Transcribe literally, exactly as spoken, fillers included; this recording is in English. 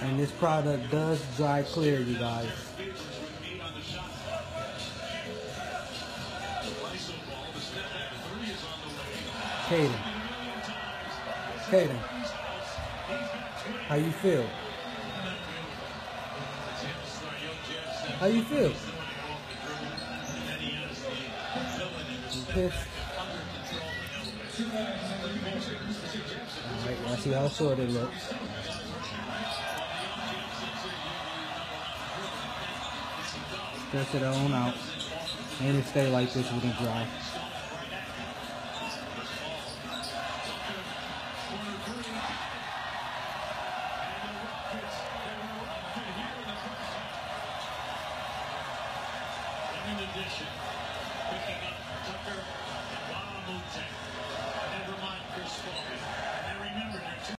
And this product does dry clear, you guys. Kaden. Kaden. How you feel? How you feel? You pissed? Alright, let's see how short it looks. Stretch it on out. And it stay like this with it dry. In addition, picking up Tucker and Bob Motek.